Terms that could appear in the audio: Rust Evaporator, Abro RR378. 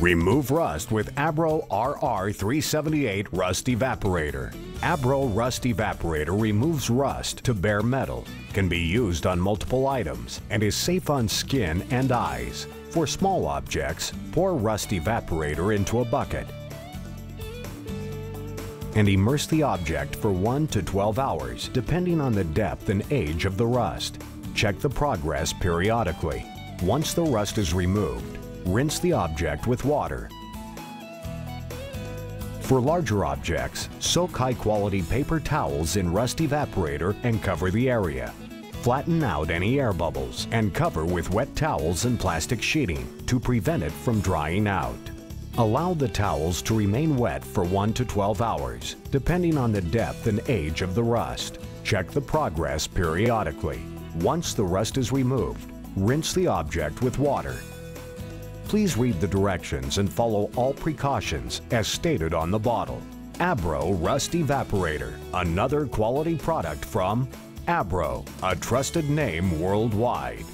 Remove rust with Abro RR378 Rust Evaporator. Abro Rust Evaporator removes rust to bare metal, can be used on multiple items, and is safe on skin and eyes. For small objects, pour Rust Evaporator into a bucket and immerse the object for 1 to 12 hours, depending on the depth and age of the rust. Check the progress periodically. Once the rust is removed, rinse the object with water. For larger objects, soak high-quality paper towels in Rust Evaporator and cover the area. Flatten out any air bubbles and cover with wet towels and plastic sheeting to prevent it from drying out. Allow the towels to remain wet for 1 to 12 hours, depending on the depth and age of the rust. Check the progress periodically. Once the rust is removed, rinse the object with water. Please read the directions and follow all precautions as stated on the bottle. Abro Rust Evaporator, another quality product from Abro, a trusted name worldwide.